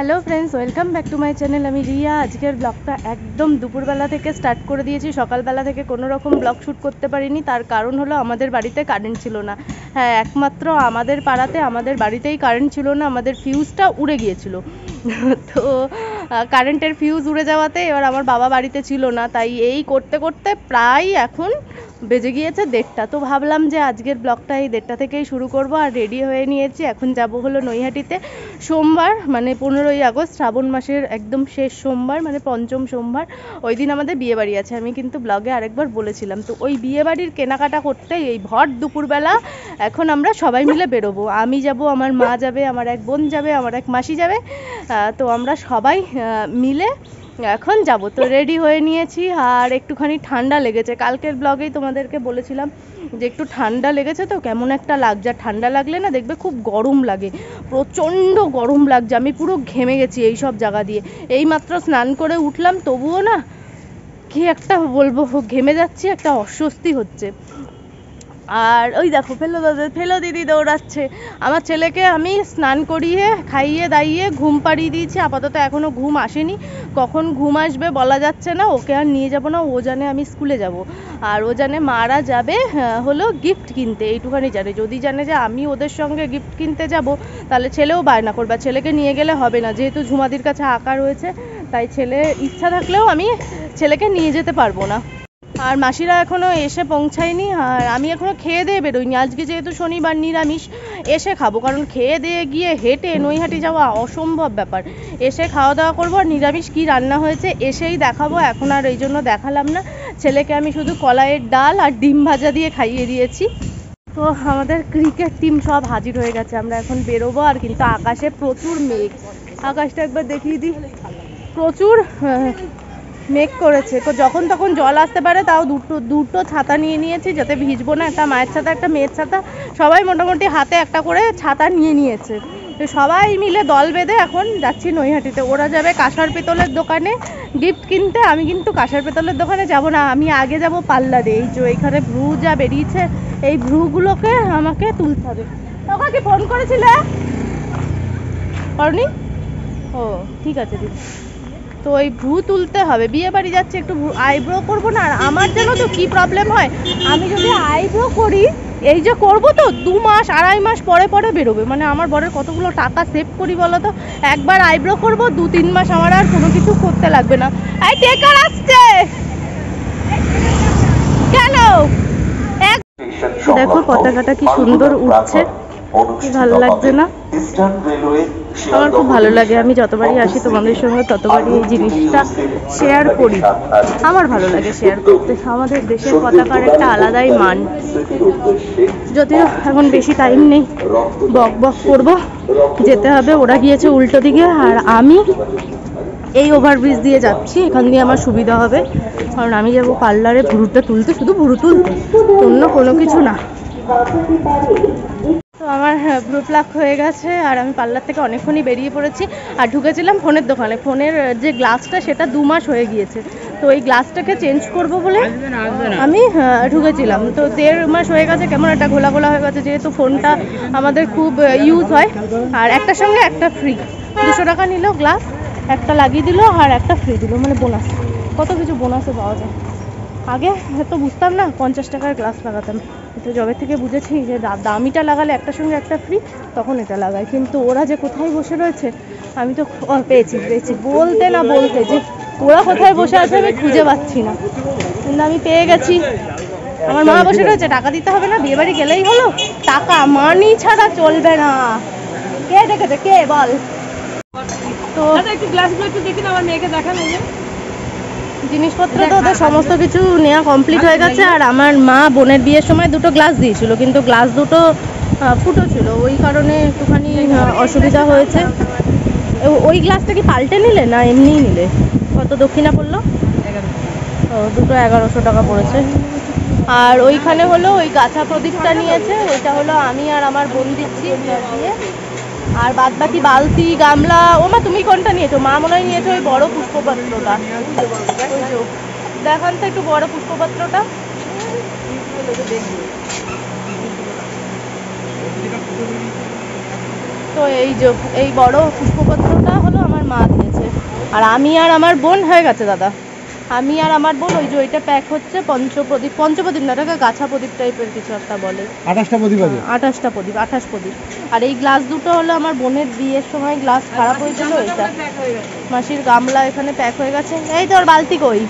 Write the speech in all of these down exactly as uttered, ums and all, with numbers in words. Hello friends, welcome back to my channel. আমি রিয়া। আজকের ব্লগটা একদম দুপুরবেলা থেকে স্টার্ট করে দিয়েছি। সকালবেলা থেকে কোনো রকম ব্লগ শ্যুট করতে পারিনি, তার কারণ হলো আমাদের বাড়িতে কারেন্ট ছিল না। হ্যাঁ, একমাত্র আমাদের পাড়াতে আমাদের বাড়িতেই কারেন্ট ছিল না। আমাদের ফিউজটা উড়ে গিয়েছিল, তো কারেন্টের ফিউজ উড়ে যাওয়াতে এবার আমার বাবা বাড়িতে ছিল না। তাই এই করতে করতে প্রায় এখন বেজে গিয়েছে দেড়টা। তো ভাবলাম যে আজকের ব্লগটা এই দেড়টা থেকেই শুরু করব। আর রেডি হয়ে নিয়েছি, এখন যাব হলো নৈহাটিতে। সোমবার মানে পনেরোই আগস্ট, শ্রাবণ মাসের একদম শেষ সোমবার মানে পঞ্চম সোমবার, ওই দিন আমাদের বিয়ে বাড়ি আছে। আমি কিন্তু ব্লগে আরেকবার বলেছিলাম। তো ওই বিয়ে বাড়ির কেনাকাটা করতে এই ভর দুপুরবেলা এখন আমরা সবাই মিলে বেরোবো। আমি যাব, আমার মা যাবে, আমার এক বোন যাবে, আমার এক মাসি যাবে। তো আমরা সবাই মিলে এখন যাব। তো রেডি হয়ে নিয়েছি। আর একটুখানি ঠান্ডা লেগেছে, কালকের ব্লগেই তোমাদেরকে বলেছিলাম যে একটু ঠান্ডা লেগেছে। তো কেমন একটা লাগছে, ঠান্ডা লাগলে না দেখবে খুব গরম লাগে, প্রচণ্ড গরম লাগছে। আমি পুরো ঘেমে গেছি এই সব জায়গা দিয়ে। এই মাত্র স্নান করে উঠলাম, তবুও না কি একটা বলবো, ঘেমে যাচ্ছি, একটা অস্বস্তি হচ্ছে। আর ওই দেখো ফেলো দাদা, ফেলো দিদি দৌড়াচ্ছে। আমার ছেলেকে আমি স্নান করিয়ে খাইয়ে দাইয়ে ঘুম পাড়িয়ে দিয়েছি। আপাতত এখনও ঘুম আসেনি, কখন ঘুম আসবে বলা যাচ্ছে না। ওকে আর নিয়ে যাব না, ও জানে আমি স্কুলে যাব। আর ও জানে মারা যাবে হলো গিফট কিনতে, এইটুখানি জানে। যদি জানে যে আমি ওদের সঙ্গে গিফট কিনতে যাব, তাহলে ছেলেও বায়না করবে। ছেলেকে নিয়ে গেলে হবে না, যেহেতু ঝুমাদির কাছে আঁকা রয়েছে, তাই ছেলে ইচ্ছা থাকলেও আমি ছেলেকে নিয়ে যেতে পারবো না। আর মাসিরা এখনও এসে পৌঁছায়নি, আর আমি এখনও খেয়ে দিয়ে বেরোইনি। আজকে যেহেতু শনিবার, নিরামিষ, এসে খাবো। কারণ খেয়ে দিয়ে গিয়ে হেঁটে নৈহাটি যাওয়া অসম্ভব ব্যাপার। এসে খাওয়া দাওয়া করবো, আর নিরামিষ কী রান্না হয়েছে এসেই দেখাবো। এখন আর এই জন্য দেখালাম না। ছেলেকে আমি শুধু কলাইয়ের ডাল আর ডিম ভাজা দিয়ে খাইয়ে দিয়েছি। তো আমাদের ক্রিকেট টিম সব হাজির হয়ে গেছে, আমরা এখন বেরোবো। আর কিন্তু আকাশে প্রচুর মেঘ, আকাশটা একবার দেখিয়ে দিই। প্রচুর মেক করেছে, যখন তখন জল আসতে পারে। তাও দুটো দুটো ছাতা নিয়ে নিয়েছি যাতে ভিজবো না, একটা মায়ের ছাতা, একটা মেয়ের ছাতা। সবাই মোটামুটি হাতে একটা করে ছাতা নিয়ে নিয়েছে। তো সবাই মিলে দল বেঁধে এখন যাচ্ছি নৈহাটিতে। ওরা যাবে কাঁসার পেতলের দোকানে গিফট কিনতে, আমি কিন্তু কাঁসার পেতলের দোকানে যাব না। আমি আগে যাব পাল্লা দিয়ে। এই যে এইখানে ভ্রু যা বেরিয়েছে, এই ভ্রুগুলোকে আমাকে তুলতে হবে। ওকে ফোন করেছিলে করনি? ও ঠিক আছে দিদি। তো ওই ভ্রু তুলতে হবে, বিয়ে বাড়ি যাচ্ছে, একটু আইব্রো করবো না। আর আমার জানো তো কী প্রবলেম হয়, আমি যদি আইব্রো করি, এই যে করবো তো দু মাস আড়াই মাস পরে পরে বেরোবে। মানে আমার বরের কতগুলো টাকা সেভ করি বলো তো। একবার আইব্রো করবো, দু তিন মাস আমার আর কোনো কিছু করতে লাগবে না। এই টেকার আসছে কেন? দেখো পতাকাটা কি সুন্দর উঠছে, ভালো লাগছে না? আমার খুব ভালো লাগে। আমি যতবারই আসি তোমাদের সঙ্গে ততবারই এই জিনিসটা শেয়ার করি। আমার ভালো লাগে শেয়ার করতে। আমাদের দেশের পতাকার একটা আলাদাই মান, যদিও এখন বেশি টাইম নেই, বক বক করবো, যেতে হবে। ওরা গিয়েছে উল্টো দিকে, আর আমি এই ওভারব্রিজ দিয়ে যাচ্ছি। এখান দিয়ে আমার সুবিধা হবে, কারণ আমি যাবো পার্লারে ভুরুটা তুলতে, শুধু ভুরু তুলতে, অন্য কোনো কিছু না। তো আমার ব্লু প্লাক হয়ে গেছে, আর আমি পার্লার থেকে অনেকক্ষণই বেরিয়ে পড়েছি। আর ঢুকেছিলাম ফোনের দোকানে। ফোনের যে গ্লাসটা সেটা দু মাস হয়ে গিয়েছে, তো এই গ্লাসটাকে চেঞ্জ করব বলে আমি ঢুকেছিলাম। তো দেড় মাস হয়ে গেছে, কেমন একটা ঘোলা ঘোলা হয়ে গেছে। যেহেতু ফোনটা আমাদের খুব ইউজ হয়, আর একটার সঙ্গে একটা ফ্রি, দুশো টাকা নিল গ্লাস, একটা লাগিয়ে দিল আর একটা ফ্রি দিল, মানে বোনাস। কত কিছু বোনাসে পাওয়া যায়। আগে তো বুঝতাম না, পঞ্চাশ টাকার গ্লাস লাগাতাম। তো জবে থেকে বুঝেছি যে দামিটা লাগালে একটার সঙ্গে একটা ফ্রি, তখন এটা লাগাই। কিন্তু ওরা যে কোথায় বসে রয়েছে আমি তো পেয়েছি পেয়েছি বলতে না বলতে, যে ওরা কোথায় বসে আছে আমি খুঁজে পাচ্ছি না, কিন্তু আমি পেয়ে গেছি। আমার মা বসে রয়েছে, টাকা দিতে হবে না, বিয়েবাড়ি গেলেই হলো, টাকা মানি ছাড়া চলবে না। কে দেখেছে কে বল? তো একটু গ্লাসগুলো একটু দেখি না, আমার মেয়েকে দেখানো। জিনিসপত্র তো ওদের সমস্ত কিছু নেওয়া কমপ্লিট হয়ে গেছে। আর আমার মা বোনের বিয়ের সময় দুটো গ্লাস দিয়েছিল, কিন্তু গ্লাস দুটো ফুটো ছিল, ওই কারণে একটুখানি অসুবিধা হয়েছে। ওই গ্লাসটা কি পাল্টে নিলে না এমনিই নিলে? কত দক্ষিণা পড়লো? ও দুটো এগারোশো টাকা পড়েছে। আর ওইখানে হলো ওই গাছা প্রদীপটা নিয়েছে, ওইটা হলো আমি আর আমার বোন দিচ্ছি। আর বাদ বাকি বালতি, গামলা। ও মা তুমি কোনটা নিয়েছো? মা মনে হয় নিয়েছো ওই বড় পুষ্পপাত্রটা। দেখান তো একটু বড় পুষ্পপাত্রটা। তো এই যে এই বড় পুষ্পপাত্রটা হলো আমার और आमी आर आमार बोन हो गेছে दादा आमी आर आमार बोन ওই যে ওইটা প্যাক হচ্ছে পঞ্চপ্রদীপ পঞ্চপ্রদীপ না টাকা গাছা প্রদীপ টাইপের কিছু একটা বলে আঠাশটা প্রদীপ আছে আঠাশটা প্রদীপ আঠাশ প্রদীপ আর এই গ্লাস দুটো হলো আমার বোনের বিয়ের সময় গ্লাস খারাপ হয়েছিল এটা মাসির গামলা এখানে প্যাক হয়ে গেছে এই তোর বালতি কই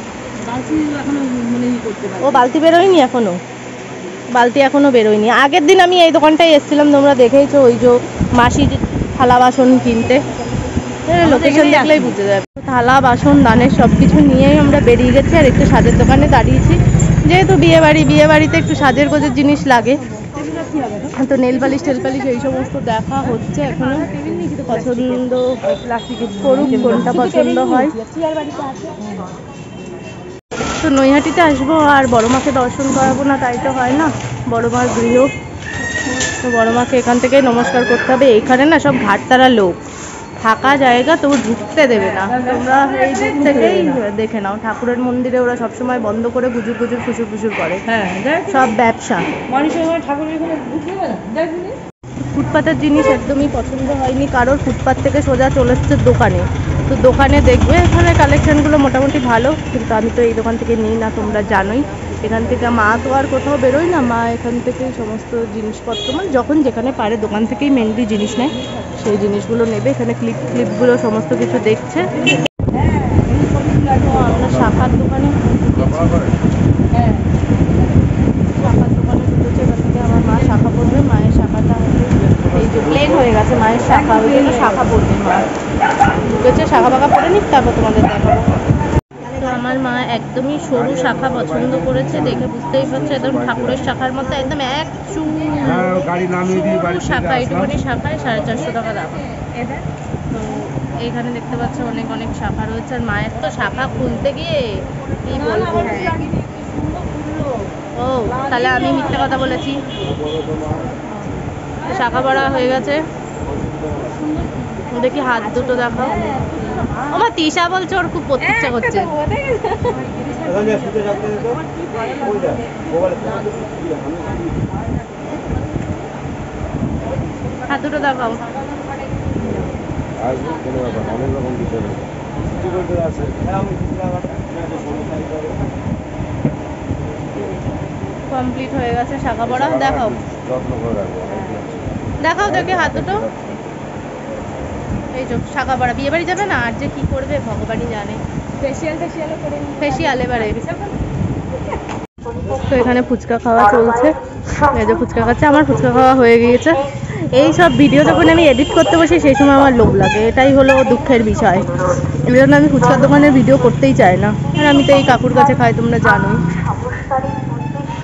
বালতি এখনো মনে নি করতে পারি ও বালতি বের হয়নি এখনো বালতি এখনো বের হয়নি আগের দিন আমি এই দোকানটায় এসেছিলাম তোমরা দেখেইছো ওই যে মাসির থালা বাসন কিনতে লোকেশন দেখলেই বুঝতে যাবে থালা বাসন দানের সবকিছু নিয়েই আমরা বেরিয়ে গেছি আর একটু সাজের দোকানে দাঁড়িয়েছি যেহেতু বিয়ে বাড়ি বিয়ে বাড়িতে একটু সাজের গোজের জিনিস লাগে তো নেল পালিশ টেল পালিশ এই সমস্ত দেখা হচ্ছে এখনো পছন্দ করুন কোনটা পছন্দ হয় তো নৈহাটিতে আসবো আর বড় মাকে দর্শন করাবো না তাই তো হয় না বড় মার গৃহ তো বড় মাকে এখান থেকে নমস্কার করতে হবে এখানে না সব ঘাটতারা লোক থাকা জায়গা তবু ঢুকতে দেবে না তোমরা এই দিক থেকেই দেখে নাও ঠাকুরের মন্দিরে ওরা সবসময় বন্ধ করে গুজুর গুজুর ফুসুর ফুসুর করে হ্যাঁ সব ব্যবসা মানুষের ঠাকুরের এখানে ঢুকতে পারে দেখুন ফুটপাতের জিনিস একদমই পছন্দ হয়নি কারোর ফুটপাত থেকে সোজা চলে এসছে দোকানে তো দোকানে দেখবে এখানে কালেকশনগুলো মোটামুটি ভালো কিন্তু আমি তো এই দোকান থেকে নিই না তোমরা জানোই এখান থেকে মা তো আর কোথাও বেরোয় না মা এখান থেকে সমস্ত জিনিসপত্র মানে যখন যেখানে পারে দোকান থেকেই মেনলি জিনিস নেয় সেই জিনিসগুলো নেবে এখানে ক্লিপ ক্লিপগুলো সমস্ত কিছু দেখছে আমরা শাখার দোকানে হ্যাঁ শাখার দোকানে ঢুকেছে এখান থেকে আমার মা শাখা পড়বে মায়ের শাখাটা এই যে প্লেন হয়ে গেছে মায়ের শাখা ওই জন্য শাখা পড়বে মা ঢুকেছে শাখা বাঁকা পড়ে নিক তারপর তোমাদের দেখাবো আমার মা একদমই সরু শাখা পছন্দ করেছে দেখে বুঝতেই পারছো একদম ঠাকুরের শাখার মতো একদম এক চুল শাখা এইটুকুনি শাখায় সাড়ে চারশো টাকা দাম তো এইখানে দেখতে পাচ্ছ অনেক অনেক শাখা রয়েছে আর মায়ের তো শাখা খুলতে গিয়ে কি বলবো ও তাহলে আমি মিথ্যে কথা বলেছি শাখা বড়া হয়ে গেছে দেখি হাত দুটো দেখাও আমার তিশা বলছে ওর খুব পড়তে ইচ্ছা করছে হাত দুটো দেখাও কমপ্লিট হয়ে গেছে শাখা বড়া দেখাও দেখাও দেখে হাত দুটো এই যে শাখা বড়া বিয়ে বাড়ি যাবে না আর যে কি করবে ভগবানই জানে ফেশিয়াল ফেশিয়ালও করে ফেশিয়াল এবারে তো এখানে ফুচকা খাওয়া চলছে এই যে ফুচকা খাচ্ছে আমার ফুচকা খাওয়া হয়ে গিয়েছে এই সব ভিডিও যখন আমি এডিট করতে বসি সেই সময় আমার লোভ লাগে এটাই হলো দুঃখের বিষয় এই জন্য আমি ফুচকার দোকানে ভিডিও করতেই চাই না আর আমি তো এই কাকুর কাছে খাই তোমরা জানোই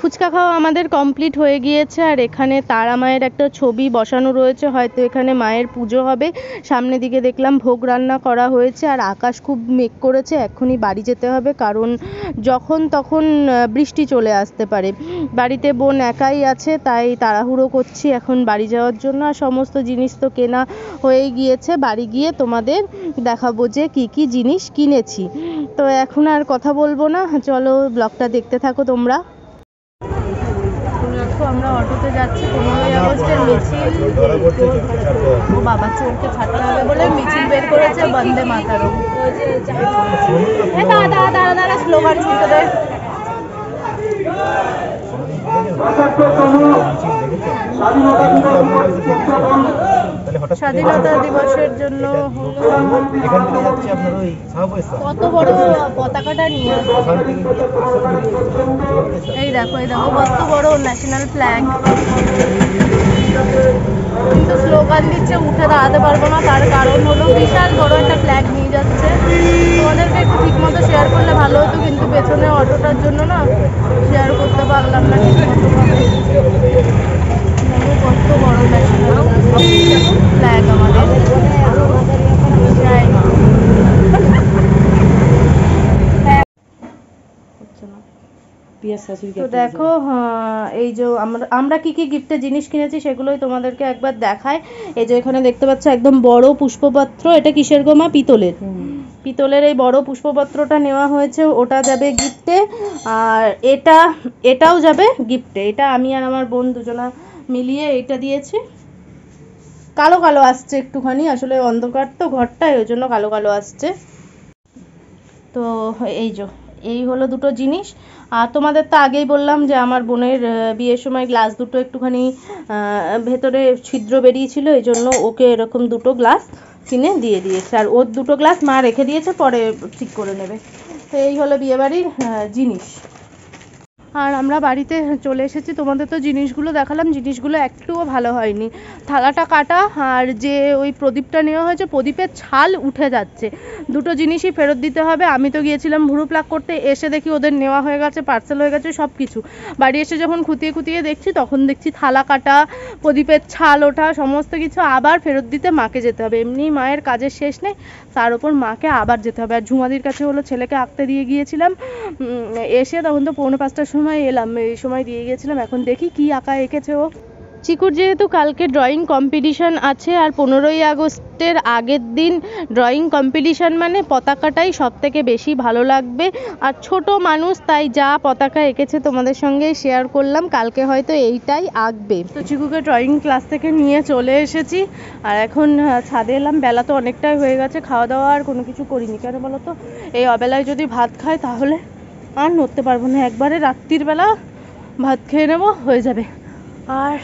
ফুচকা খাওয়া আমাদের কমপ্লিট হয়ে গিয়েছে আর এখানে তারা মায়ের একটা ছবি বসানো রয়েছে হয়তো এখানে মায়ের পুজো হবে সামনের দিকে দেখলাম ভোগ রান্না করা হয়েছে আর আকাশ খুব মেঘ করেছে এখনই বাড়ি যেতে হবে কারণ যখন তখন বৃষ্টি চলে আসতে পারে বাড়িতে বোন একাই আছে তাই তাড়াহুড়ো করছি এখন বাড়ি যাওয়ার জন্য আর সমস্ত জিনিস তো কেনা হয়ে গিয়েছে বাড়ি গিয়ে তোমাদের দেখাবো যে কি কি জিনিস কিনেছি তো এখন আর কথা বলবো না চলো ব্লগটা দেখতে থাকো তোমরা আমরা অটোতে যাচ্ছি পনেরোই আগস্টের মিছিল ও বাবা চোরকে ছাড়তে হবে বলে মিছিল বের করেছে বন্দে মাতারম দাঁড়া দাঁড়া দাঁড়া দাঁড়া স্লোগান শুনতে দেয় স্বাধীনতা দিবসের জন্য কত বড় পতাকাটা নিয়ে এই দেখো এই দেখো কত বড় ন্যাশনাল ফ্ল্যাগ তো স্লোগান দিচ্ছে উঠে দাঁড়াতে পারবো না তার কারণ হলো বিশাল বড় একটা ফ্ল্যাগ নিয়ে যাচ্ছে তোমাদেরকে একটু ঠিক মতো শেয়ার করলে ভালো হতো কিন্তু পেছনে অটোটার জন্য না শেয়ার করতে পারলাম না কত বড় ন্যাশনাল ফ্ল্যাগ আমাদের তো দেখো এই যে আমরা কি কি গিফটের জিনিস কিনেছি সেগুলোই তোমাদেরকে একবার দেখায় এই যে এখানে দেখতে পাচ্ছ একদম বড় পুষ্পপাত্র এটা কিসের গোমা পিতলের পিতলের এই বড় পুষ্পপাত্রটা নেওয়া হয়েছে ওটা যাবে গিফটে আর এটা এটাও যাবে গিফটে এটা আমি আর আমার বোন দুজনা মিলিয়ে এটা দিয়েছি কালো কালো আসছে একটুখানি আসলে অন্ধকার তো ঘরটায় ওই জন্য কালো কালো আসছে তো এই যে এই হলো দুটো জিনিস। আর তোমাদের তো আগেই বললাম যে আমার বোনের বিয়ের সময় গ্লাস দুটো একটুখানি ভেতরে ছিদ্র বেরিয়েছিল, এই জন্য ওকে এরকম দুটো গ্লাস কিনে দিয়ে দিয়েছে। আর ওর দুটো গ্লাস মা রেখে দিয়েছে, পরে ঠিক করে নেবে। তো এই হলো বিয়েবাড়ির জিনিস। আর আমরা বাড়িতে চলে এসেছি, তোমাদের তো জিনিসগুলো দেখালাম, জিনিসগুলো একটুও ভালো হয়নি। থালাটা কাটা আর যে ওই প্রদীপটা নেওয়া হয়েছে প্রদীপের ছাল উঠে যাচ্ছে, দুটো জিনিসই ফেরত দিতে হবে। আমি তো গিয়েছিলাম ভুরু প্লাক করতে, এসে দেখি ওদের নেওয়া হয়ে গেছে, পার্সেল হয়ে গেছে সব কিছু। বাড়ি এসে যখন খুঁটিয়ে খুঁটিয়ে দেখছি তখন দেখছি থালা কাটা, প্রদীপের ছাল ওঠা, সমস্ত কিছু আবার ফেরত দিতে মাকে যেতে হবে। এমনি মায়ের কাজের শেষ নেই, তার ওপর মাকে আবার যেতে হবে। আর ঝুমাদির কাছে হলো ছেলেকে আঁকতে দিয়ে গিয়েছিলাম, এসে তখন তো পৌনে পাঁচটার সময় সময় এলাম, এই সময় দিয়ে গেছিলাম। এখন দেখি কি আঁকা এঁকেছে ও। চিকুর যেহেতু কালকে ড্রয়িং কম্পিটিশন আছে, আর পনেরোই আগস্টের আগের দিন ড্রয়িং কম্পিটিশন, মানে পতাকাটাই সব থেকে বেশি ভালো লাগবে। আর ছোট মানুষ, তাই যা পতাকা এঁকেছে তোমাদের সঙ্গে শেয়ার করলাম, কালকে হয়তো এইটাই আঁকবে। তো চিকুকে ড্রয়িং ক্লাস থেকে নিয়ে চলে এসেছি, আর এখন ছাদে এলাম। বেলা তো অনেকটাই হয়ে গেছে, খাওয়া দাওয়া আর কোনো কিছু করিনি। কেন বলো তো, এই অবেলায় যদি ভাত খায় তাহলে আর নড়তে পারবো না, একবারে রাত্রির বেলা ভাত খেয়ে নেবো, হয়ে যাবে। আর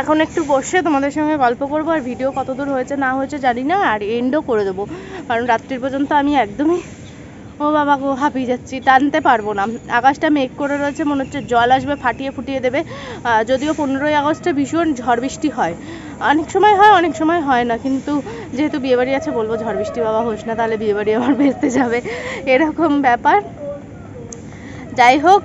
এখন একটু বসে তোমাদের সঙ্গে গল্প করবো, আর ভিডিও কতদূর হয়েছে না হয়েছে জানি না, আর এন্ডও করে দেবো, কারণ রাত্রির পর্যন্ত আমি একদমই ও বাবা গো হাঁপিয়ে যাচ্ছি, টানতে পারবো না। আকাশটা মেঘ করে রয়েছে, মনে হচ্ছে জল আসবে, ফাটিয়ে ফুটিয়ে দেবে। যদিও পনেরোই আগস্টে ভীষণ ঝড় বৃষ্টি হয়, অনেক সময় হয় অনেক সময় হয় না, কিন্তু যেহেতু বিয়েবাড়ি আছে বলবো ঝড় বৃষ্টি বাবা হোস না, তাহলে বিয়েবাড়ি আমার ভেস্তে যাবে, এরকম ব্যাপার। যাই হোক,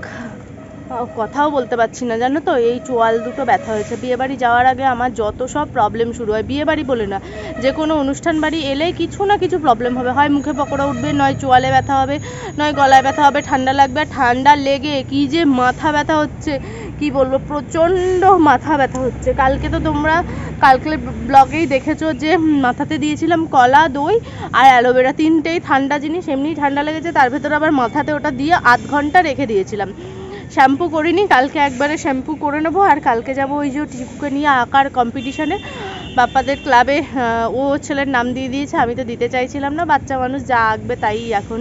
কথাও বলতে পারছি না জানো তো, এই চোয়াল দুটো ব্যথা হয়েছে। বিয়েবাড়ি যাওয়ার আগে আমার যত সব প্রবলেম শুরু হয়, বিয়েবাড়ি বলে না, যে কোনো অনুষ্ঠান বাড়ি এলেই কিছু না কিছু প্রবলেম হবে, হয় মুখে পকোড়া উঠবে, নয় চোয়ালে ব্যথা হবে, নয় গলায় ব্যথা হবে, ঠান্ডা লাগবে। ঠান্ডা লেগে কি যে মাথা ব্যথা হচ্ছে কি বলবো, প্রচণ্ড মাথা ব্যথা হচ্ছে। কালকে তো তোমরা কালকে ব্লগেই দেখেছো যে মাথাতে দিয়েছিলাম কলা, দই আর অ্যালোভেরা, তিনটেই ঠান্ডা জিনিস, এমনি ঠান্ডা লেগেছে, তার ভেতরে আবার মাথাতে ওটা দিয়ে আধ ঘন্টা রেখে দিয়েছিলাম। শ্যাম্পু করিনি, কালকে একবারে শ্যাম্পু করে নেবো। আর কালকে যাবো ওই যে টিপুকে নিয়ে আঁকার কম্পিটিশানে, বাপ্পাদের ক্লাবে, ও ছেলের নাম দিয়ে দিয়েছে, আমি তো দিতে চাইছিলাম না, বাচ্চা মানুষ যা আঁকবে তাই এখন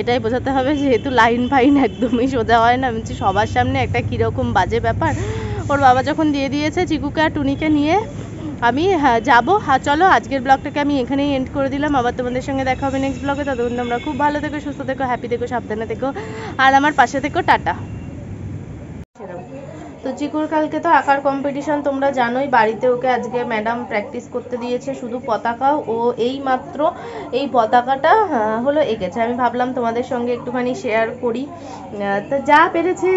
এটাই বোঝাতে হবে, যেহেতু লাইন ফাইন একদমই সোজা হয় না, আমি সবার সামনে একটা কীরকম বাজে ব্যাপার। ওর বাবা যখন দিয়ে দিয়েছে, চিকুকে আর টুনিকে নিয়ে আমি হ্যাঁ যাবো। হ্যাঁ চলো, আজকের ব্লগটাকে আমি এখানেই এন্ড করে দিলাম, আবার তোমাদের সঙ্গে দেখা হবে নেক্সট ব্লগে। ততক্ষণ তোমরা খুব ভালো থেকো, সুস্থ থেকো, হ্যাপি থেকো, সাবধানে থেকো, আর আমার পাশে থেকো, টাটা। তো চিকুর কালকে তো আঁকার কম্পিটিশন, তোমরা জানোই, বাড়িতে ওকে আজকে ম্যাডাম প্র্যাকটিস করতে দিয়েছে শুধু পতাকা। ও এই মাত্র এই পতাকাটা হলো এঁকেছে, আমি ভাবলাম তোমাদের সঙ্গে একটুখানি শেয়ার করি। তো যা পেরেছে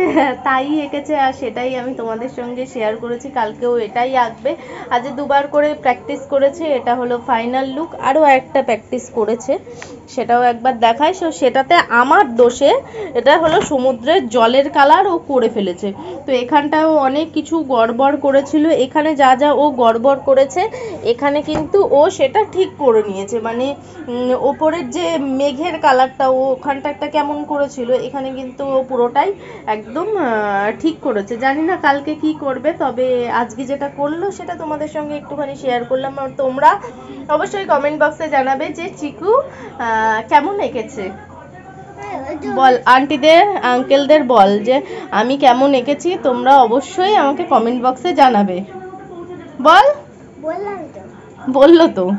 তাই এঁকেছে, আর সেটাই আমি তোমাদের সঙ্গে শেয়ার করেছি। কালকেও এটাই আঁকবে, আজ দুবার করে প্র্যাকটিস করেছে, এটা হলো ফাইনাল লুক। আরও একটা প্র্যাকটিস করেছে, সেটাও একবার দেখায়। সো সেটাতে আমার দোষে এটা হলো সমুদ্রের জলের কালার ও করে ফেলেছে। তো এখানটা ও অনেক কিছু গড়বড় করেছিল, এখানে যা যা ও গড়বড় করেছে এখানে কিন্তু ও সেটা ঠিক করে নিয়েছে। মানে ওপরের যে মেঘের কালারটা ও ওখানটা একটা কেমন করেছিল, এখানে কিন্তু ও পুরোটাই একদম ঠিক করেছে। জানি না কালকে কি করবে, তবে আজকে যেটা করলো সেটা তোমাদের সঙ্গে একটুখানি শেয়ার করলাম। আর তোমরা অবশ্যই কমেন্ট বক্সে জানাবে যে চিকু কেমন এঁকেছে। বল আন্টিদের আঙ্কেলদের বল যে আমি কেমন এঁকেছি, তোমরা অবশ্যই আমাকে কমেন্ট বক্সে জানাবে। বল বললো তো।